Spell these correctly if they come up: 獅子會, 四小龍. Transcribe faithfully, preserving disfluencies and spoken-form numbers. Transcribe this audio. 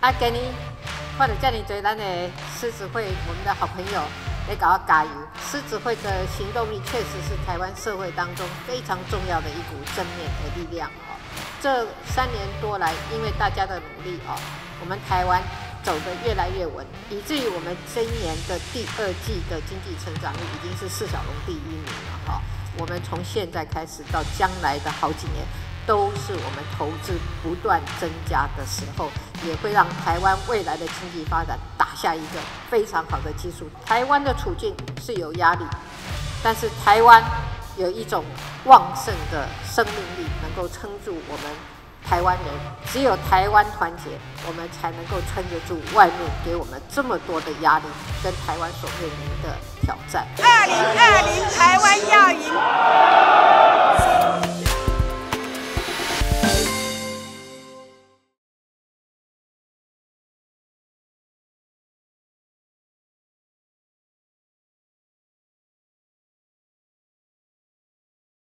啊，今年看到这么多咱的狮子会，我们的好朋友来搞加油。狮子会的行动力确实是台湾社会当中非常重要的一股正面的力量哦。这三年多来，因为大家的努力哦，我们台湾走得越来越稳，以至于我们今年的第二季的经济成长率已经是四小龙第一名了哈。我们从现在开始到将来的好几年，都是我们投资不断增加的时候，也会让台湾未来的经济发展打下一个非常好的基础。台湾的处境是有压力，但是台湾有一种旺盛的生命力，能够撑住我们台湾人，只有台湾团结，我们才能够撑得住外面给我们这么多的压力，跟台湾所面临的挑战。二零二零台